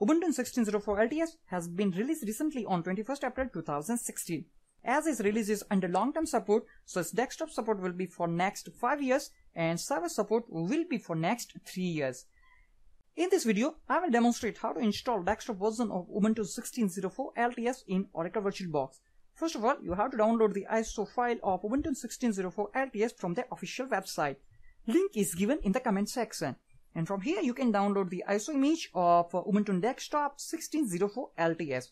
Ubuntu 16.04 LTS has been released recently on 21st April 2016. As its release is under long-term support, so its desktop support will be for next 5 years and server support will be for next 3 years. In this video, I will demonstrate how to install desktop version of Ubuntu 16.04 LTS in Oracle VirtualBox. First of all, you have to download the ISO file of Ubuntu 16.04 LTS from their official website. Link is given in the comment section. And from here, you can download the ISO image of Ubuntu Desktop 16.04 LTS.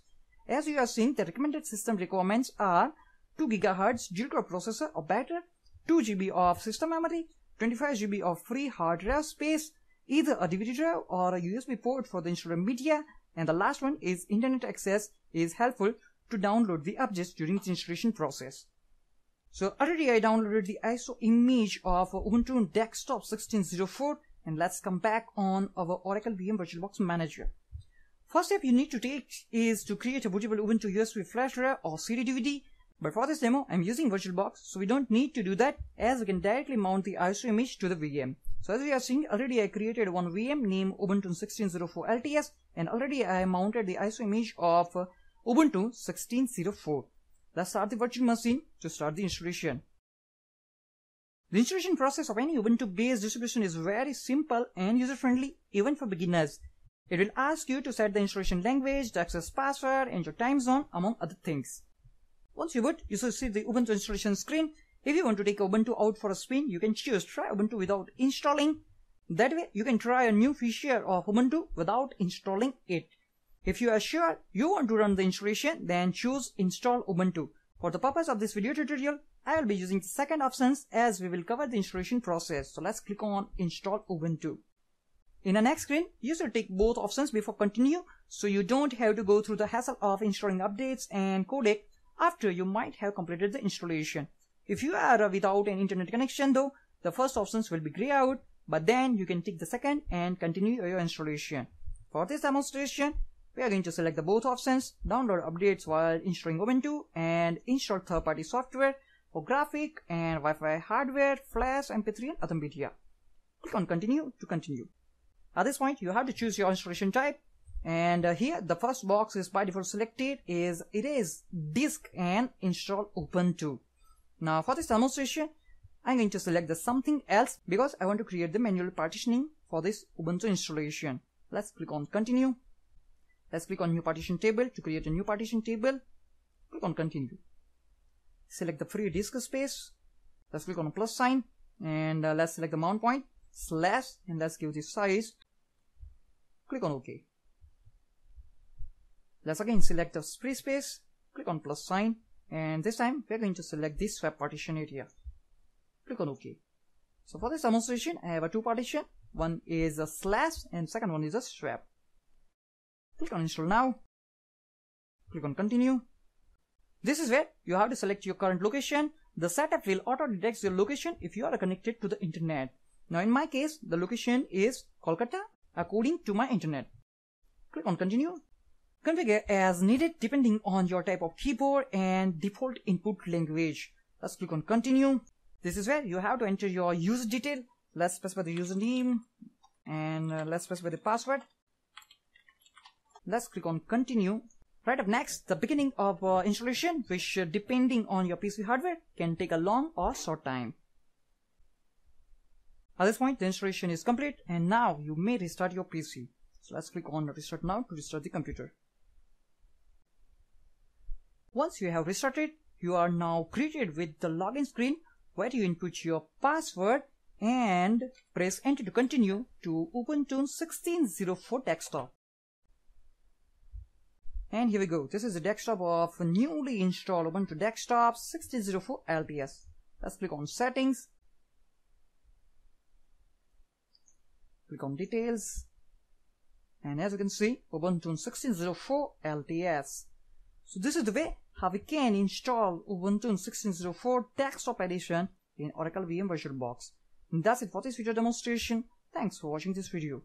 As you are seeing, the recommended system requirements are 2 GHz dual-core processor or better, 2 GB of system memory, 25 GB of free hard drive space, either a DVD drive or a USB port for the installer media, and the last one is internet access is helpful to download the objects during the installation process. So already I downloaded the ISO image of Ubuntu Desktop 16.04, and let's come back on our Oracle VM VirtualBox Manager. First step you need to take is to create a bootable Ubuntu USB flash drive or CD DVD. But for this demo, I'm using VirtualBox, so we don't need to do that as we can directly mount the ISO image to the VM. So as we are seeing, already I created one VM named Ubuntu 16.04 LTS and already I mounted the ISO image of Ubuntu 16.04. Let's start the virtual machine to start the installation. The installation process of any Ubuntu-based distribution is very simple and user-friendly even for beginners. It will ask you to set the installation language, the access password, and your time zone, among other things. Once you boot, you should see the Ubuntu installation screen. If you want to take Ubuntu out for a spin, you can choose try Ubuntu without installing. That way, you can try a new feature of Ubuntu without installing it. If you are sure you want to run the installation, then choose install Ubuntu. For the purpose of this video tutorial, I will be using the second option as we will cover the installation process. So let's click on install Ubuntu. In the next screen, you should take both options before continue, so you don't have to go through the hassle of installing updates and codec after you might have completed the installation. If you are without an internet connection though, the first options will be grayed out, but then you can take the second and continue your installation. For this demonstration, we are going to select the both options, download updates while installing Ubuntu, and install third-party software for graphic and Wi-Fi hardware, flash, MP3 and other media. Click on continue to continue. At this point, you have to choose your installation type, and here the first box is by default selected is erase disk and install Ubuntu. Now for this demonstration, I'm going to select the something else because I want to create the manual partitioning for this Ubuntu installation. Let's click on continue. Let's click on new partition table to create a new partition table. Click on continue. Select the free disk space. Let's click on plus sign and let's select the mount point / and let's give this size. Click on OK. Let's again select the free space, click on plus sign, and this time we are going to select this swap partition area. Click on OK. So for this demonstration, I have a 2 partition. One is a / and second one is a swap. Click on install now. Click on continue. This is where you have to select your current location. The setup will auto detect your location if you are connected to the internet. Now in my case, the location is Kolkata according to my internet. Click on continue. Configure as needed depending on your type of keyboard and default input language. Let's click on continue. This is where you have to enter your user detail. Let's specify the username and let's specify the password. Let's click on continue. Right up next, the beginning of installation, which depending on your PC hardware can take a long or short time. At this point, the installation is complete and now you may restart your PC. So let's click on restart now to restart the computer. Once you have restarted, you are now greeted with the login screen where you input your password and press enter to continue to Ubuntu 16.04 desktop. And here we go. This is the desktop of newly installed Ubuntu Desktop 16.04 LTS. Let's click on settings. Click on details and as you can see Ubuntu 16.04 LTS. So this is the way how we can install Ubuntu 16.04 desktop edition in Oracle VM VirtualBox. And that's it for this video demonstration. Thanks for watching this video.